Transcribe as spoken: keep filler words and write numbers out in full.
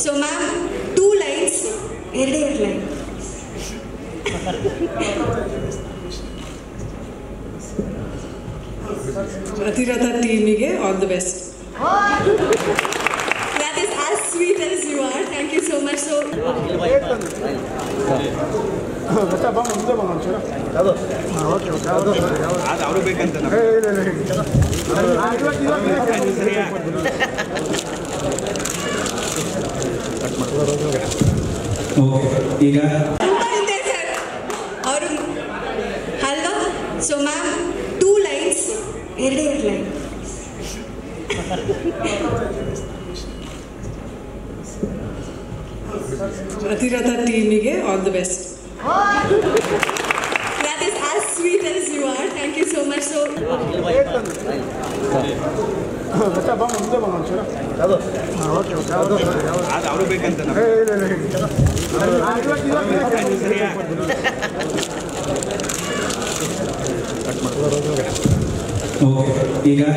So ma'am, two lines, elder line. Athiratha team, all the best. That is as sweet as you are. Thank you so much. So. अच्छा बांग उनसे बांग अच्छा ना हाँ okay okay आज आउट बेक करते हैं नहीं नहीं नहीं आज वाली बात ओके इगा उनका इंटेंसर और हल्ला so ma'am two lines elder line अतिरता टीम के all the best. That is as sweet as you are. Thank you so much. So. अच्छा बांग उनसे बांग अच्छा ना हाँ ओके ओके आज आउट बेक करते हैं नहीं नहीं नहीं आज वाली बात ओके इगा